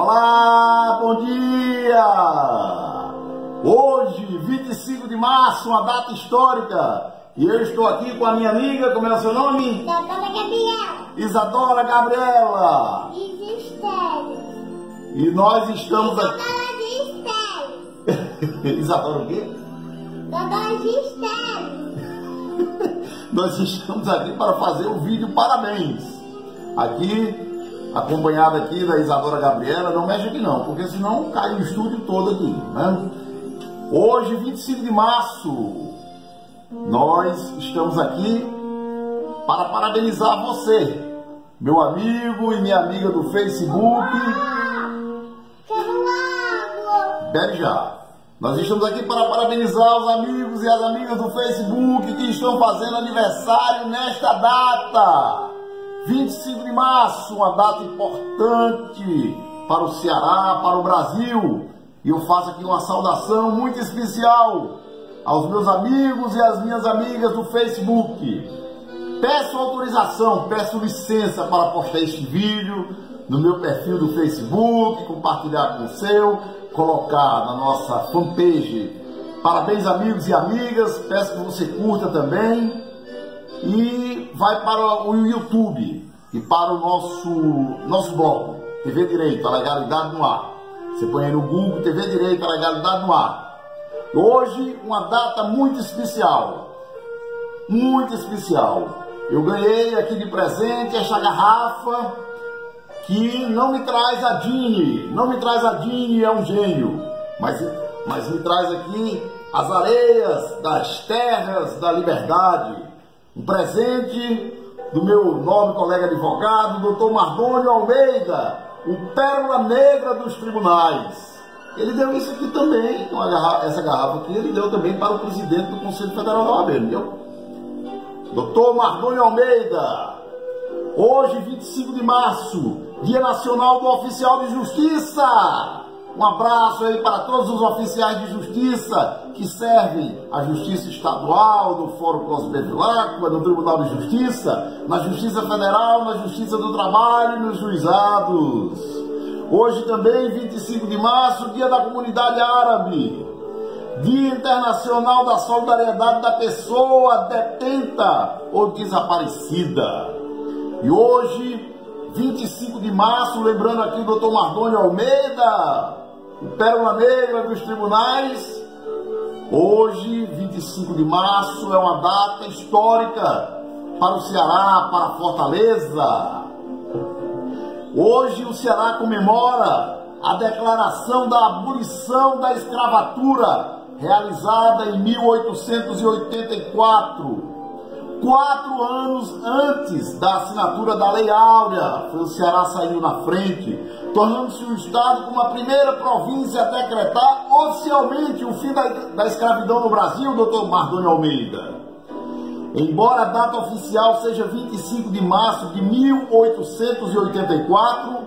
Olá, bom dia! Hoje, 25 de março, uma data histórica. E eu estou aqui com a minha amiga, como é o seu nome? Isadora Gabriela. Isadora Gabriela. E nós estamos aqui... Isadora o quê? Nós estamos aqui para fazer um vídeo parabéns. Aqui... acompanhada aqui da Isadora Gabriela. Não mexe aqui não, porque senão cai o estúdio todo aqui, né? Hoje, 25 de março, nós estamos aqui para parabenizar você, meu amigo e minha amiga do Facebook. Bebe já. Nós estamos aqui para parabenizar os amigos e as amigas do Facebook que estão fazendo aniversário nesta data. 25 de março, uma data importante para o Ceará, para o Brasil. E eu faço aqui uma saudação muito especial aos meus amigos e às minhas amigas do Facebook. Peço autorização, peço licença para postar este vídeo no meu perfil do Facebook, compartilhar com o seu, colocar na nossa fanpage. Parabéns, amigos e amigas, peço que você curta também. E vai para o YouTube e para o nosso blog TV Direito, a Legalidade no Ar. Você põe aí no Google TV Direito, a Legalidade no Ar. Hoje, uma data muito especial. Muito especial. Eu ganhei aqui de presente esta garrafa que não me traz a Dini. Não me traz a Dini, é um gênio. Mas me traz aqui as areias das terras da liberdade. Um presente do meu nobre colega advogado, doutor Mardônio Almeida, o pérola negra dos tribunais. Ele deu isso aqui também, essa garrafa aqui, ele deu também para o presidente do Conselho Federal da OAB, entendeu? Doutor Mardônio Almeida, hoje, 25 de março, Dia Nacional do Oficial de Justiça. Um abraço aí para todos os oficiais de justiça que servem à Justiça Estadual, do Fórum Cosme Bevilacqua, do Tribunal de Justiça, na Justiça Federal, na Justiça do Trabalho e nos juizados. Hoje também, 25 de março, Dia da Comunidade Árabe, Dia Internacional da Solidariedade da Pessoa Detenta ou Desaparecida. E hoje, 25 de março, lembrando aqui o doutor Mardônio Almeida, o pérola negra dos tribunais. Hoje, 25 de março, é uma data histórica para o Ceará, para Fortaleza. Hoje o Ceará comemora a declaração da abolição da escravatura, realizada em 1884. 4 anos antes da assinatura da Lei Áurea, o Ceará saiu na frente, tornando-se o Estado como a primeira província a decretar oficialmente o fim da escravidão no Brasil, doutor Mardônio Almeida. Embora a data oficial seja 25 de março de 1884,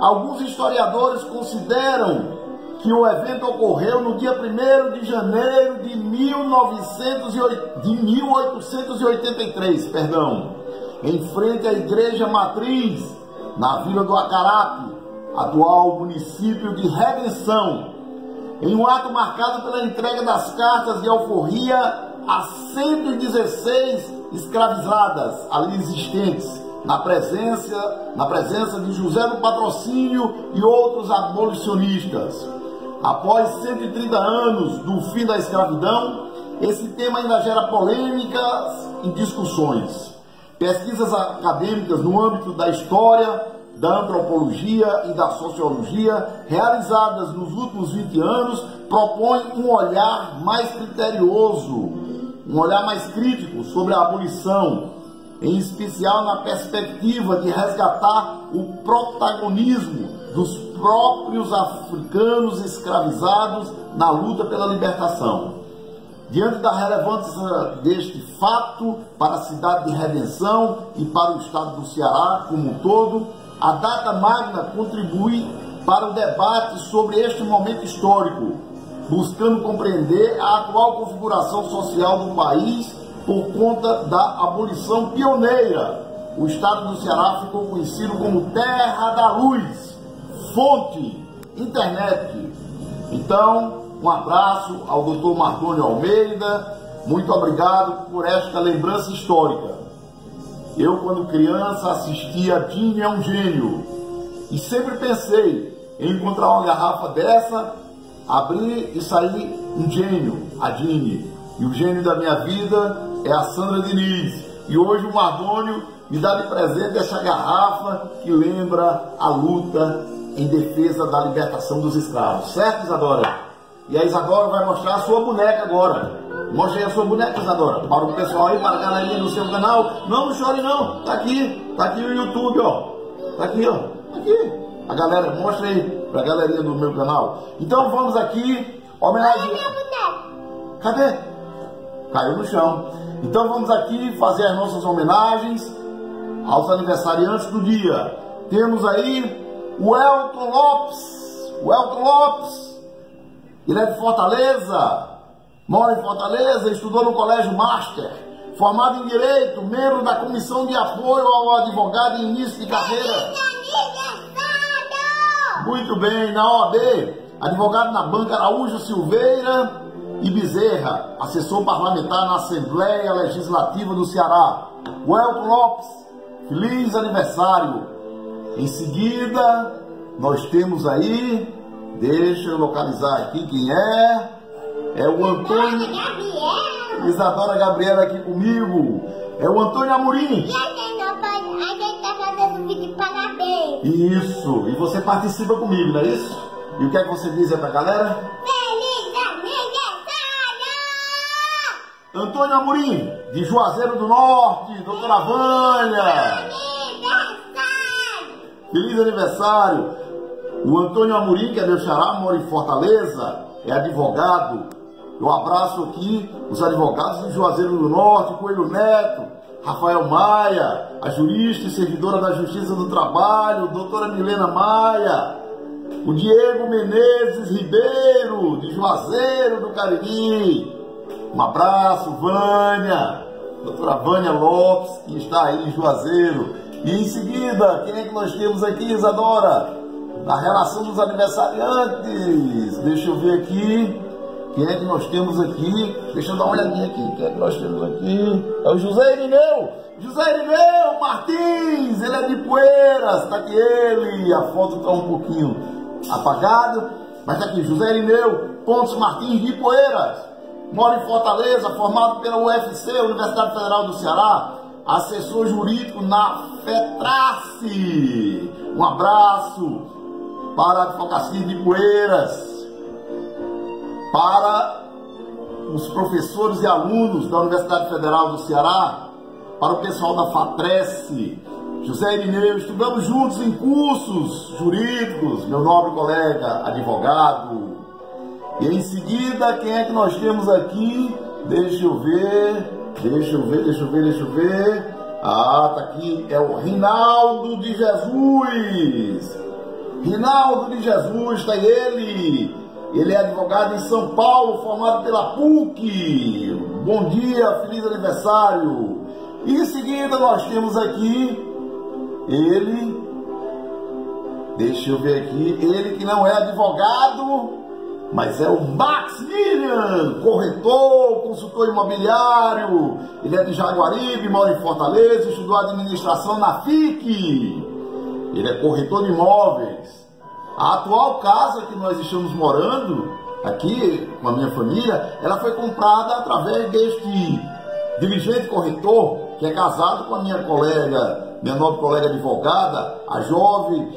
alguns historiadores consideram que o evento ocorreu no dia 1º de janeiro de 1883, em frente à Igreja Matriz, na Vila do Acarape, atual município de Redenção, em um ato marcado pela entrega das cartas de alforria a 116 escravizadas ali existentes, na presença de José do Patrocínio e outros abolicionistas. Após 130 anos do fim da escravidão, esse tema ainda gera polêmicas e discussões. Pesquisas acadêmicas no âmbito da história, da antropologia e da sociologia, realizadas nos últimos 20 anos, propõem um olhar mais criterioso, um olhar mais crítico sobre a abolição, em especial na perspectiva de resgatar o protagonismo dos próprios africanos escravizados na luta pela libertação. Diante da relevância deste fato para a cidade de Redenção e para o estado do Ceará como um todo, a data magna contribui para o debate sobre este momento histórico, buscando compreender a atual configuração social do país por conta da abolição pioneira. O estado do Ceará ficou conhecido como Terra da Luz, fonte, internet. Então, um abraço ao doutor Mardônio Almeida, muito obrigado por esta lembrança histórica. Eu, quando criança, assistia a Dinho é um Gênio e sempre pensei em encontrar uma garrafa dessa, abrir e sair um gênio, a Dinho. E o gênio da minha vida é a Sandra Diniz. E hoje o Mardônio me dá de presente essa garrafa que lembra a luta em defesa da libertação dos escravos. Certo, Isadora? E a Isadora vai mostrar a sua boneca agora. Mostre aí a sua boneca, Isadora. Para o pessoal aí, para a galerinha do seu canal. Não chore não, tá aqui o YouTube, ó. Tá aqui, ó, aqui. A galera, mostra aí para a galerinha do meu canal. Então vamos aqui, homenagem... Cadê? Caiu no chão. Então vamos aqui fazer as nossas homenagens aos aniversariantes do dia. Temos aí o Elton Lopes. O Elton Lopes. Ele é de Fortaleza, mora em Fortaleza, estudou no Colégio Master, formado em Direito, membro da Comissão de Apoio ao Advogado em Início de Carreira. Muito bem, na OAB, advogado na banca Araújo Silveira e Bezerra, assessor parlamentar na Assembleia Legislativa do Ceará. Welton Lopes, feliz aniversário. Em seguida, nós temos aí... Deixa eu localizar aqui quem é. É o Antônio Gabriela. Isadora Gabriela aqui comigo. É o Antônio Amorim. E a gente tá fazendo um vídeo de parabéns. Isso, e você participa comigo, não é isso? E o que é que você diz aí pra galera? Feliz aniversário! Antônio Amorim, de Juazeiro do Norte, doutora Vânia. Feliz aniversário! O Antônio Amorim, que é meu xará, mora em Fortaleza, é advogado. Eu abraço aqui os advogados do Juazeiro do Norte, Coelho Neto, Rafael Maia, a jurista e servidora da Justiça do Trabalho, doutora Milena Maia, o Diego Menezes Ribeiro, de Juazeiro do Cariri. Um abraço, Vânia, doutora Vânia Lopes, que está aí em Juazeiro. E em seguida, quem é que nós temos aqui, Isadora? Da relação dos aniversariantes. Deixa eu ver aqui. Quem é que nós temos aqui? Deixa eu dar uma olhadinha aqui. Quem é que nós temos aqui? É o José Irineu. José Irineu Martins. Ele é de Poeiras. Está aqui ele. A foto está um pouquinho apagada. Mas está aqui. José Irineu Pontes Martins de Poeiras. Mora em Fortaleza. Formado pela UFC, Universidade Federal do Ceará. Assessor jurídico na FETRACE. Um abraço para a advocacia de Poeiras, para os professores e alunos da Universidade Federal do Ceará, para o pessoal da FETRAECE. José Irineu, estudamos juntos em cursos jurídicos, meu nobre colega advogado. E em seguida, quem é que nós temos aqui? Deixa eu ver. Ah, tá aqui, é o Reinaldo de Jesus. Reinaldo de Jesus, está ele. Ele é advogado em São Paulo, formado pela PUC. Bom dia, feliz aniversário. E em seguida nós temos aqui ele. Deixa eu ver aqui. Ele que não é advogado, mas é o Max Millian, corretor, consultor imobiliário. Ele é de Jaguaribe, mora em Fortaleza, estudou administração na FIC. Ele é corretor de imóveis. A atual casa que nós estamos morando aqui com a minha família, ela foi comprada através deste dirigente corretor que é casado com a minha colega, minha nova colega advogada, a jovem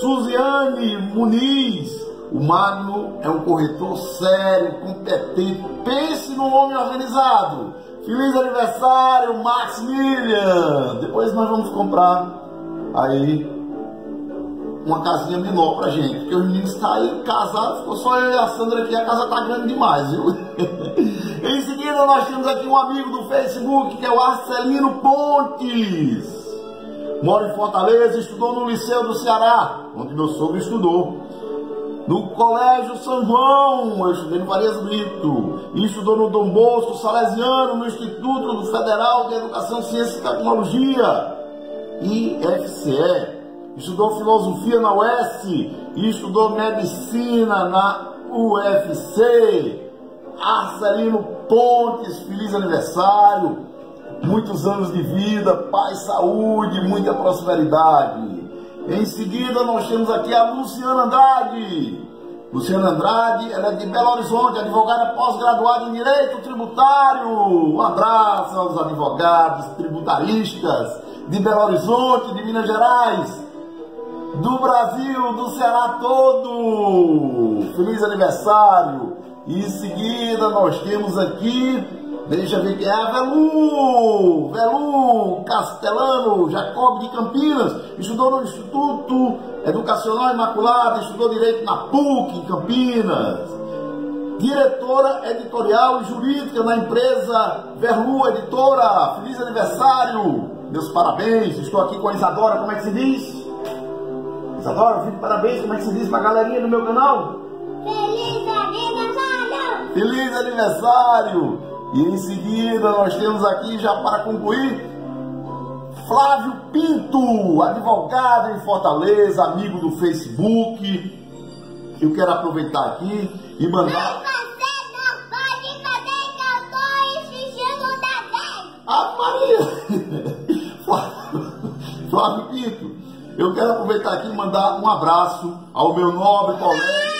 Suziane Muniz. O Magno é um corretor sério, competente. Pense no homem organizado. Feliz aniversário, Max Millian. Depois nós vamos comprar aí uma casinha menor pra gente, porque os meninos saíram casados, ficou só eu e a Sandra aqui, a casa tá grande demais, viu? Em seguida nós temos aqui um amigo do Facebook, que é o Marcelino Pontes. Mora em Fortaleza, estudou no Liceu do Ceará, onde meu sogro estudou. No Colégio São João, eu estudei no Farias Brito. E estudou no Dom Bosco Salesiano, no Instituto Federal de Educação, Ciência e Tecnologia, IFCE, estudou filosofia na UES e estudou medicina na UFC. Marcelino Pontes, feliz aniversário, muitos anos de vida, paz, saúde, muita prosperidade. Em seguida nós temos aqui a Luciana Andrade. Luciana Andrade, ela é de Belo Horizonte, advogada pós-graduada em Direito Tributário. Um abraço aos advogados tributaristas de Belo Horizonte, de Minas Gerais, do Brasil, do Ceará todo. Feliz aniversário. Em seguida nós temos aqui, deixa eu ver quem é, a Velu Castelano, Jacob de Campinas, estudou no Instituto Educacional Imaculado, estudou Direito na PUC, em Campinas. Diretora editorial e jurídica na empresa Velu Editora, feliz aniversário, meus parabéns. Estou aqui com a Isadora, como é que se diz? Isadora, eu fico de parabéns, como é que se diz pra galerinha do meu canal? Feliz aniversário! Feliz aniversário! E em seguida nós temos aqui, já para concluir, Flávio Pinto, advogado em Fortaleza, amigo do Facebook. Eu quero aproveitar aqui e mandar... Mas você não pode fazer que eu estou exigindo da vez! Ah, Maria! Flávio Pinto, eu quero aproveitar aqui e mandar um abraço ao meu nobre colega...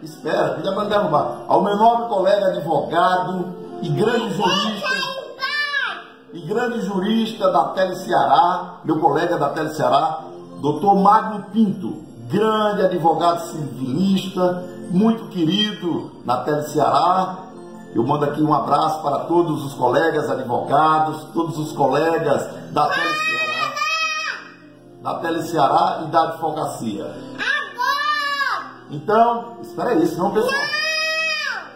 Espera, já mandei arrumar. Ao meu nobre colega advogado... E grande jurista da Tele Ceará, meu colega da Tele Ceará, doutor Magno Pinto, grande advogado civilista, muito querido na Tele Ceará. Eu mando aqui um abraço para todos os colegas advogados, todos os colegas da Tele Ceará, e da advocacia. Então, espera aí, senão o pessoal...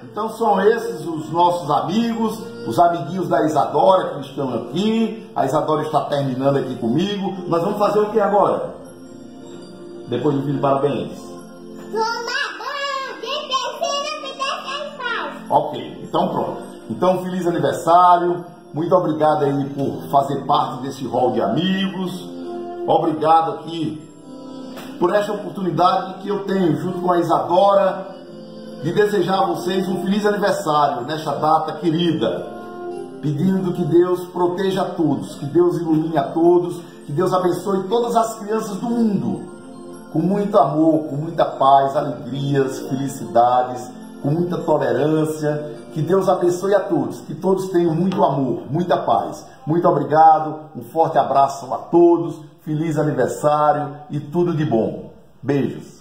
Então são esses os nossos amigos, os amiguinhos da Isadora que estão aqui. A Isadora está terminando aqui comigo. Nós vamos fazer o que agora? Depois do vídeo, parabéns. Ok, então pronto. Então feliz aniversário. Muito obrigado aí por fazer parte desse rol de amigos. Obrigado aqui por esta oportunidade que eu tenho junto com a Isadora de desejar a vocês um feliz aniversário nesta data querida, pedindo que Deus proteja a todos, que Deus ilumine a todos, que Deus abençoe todas as crianças do mundo, com muito amor, com muita paz, alegrias, felicidades, com muita tolerância, que Deus abençoe a todos, que todos tenham muito amor, muita paz. Muito obrigado, um forte abraço a todos, feliz aniversário e tudo de bom. Beijos.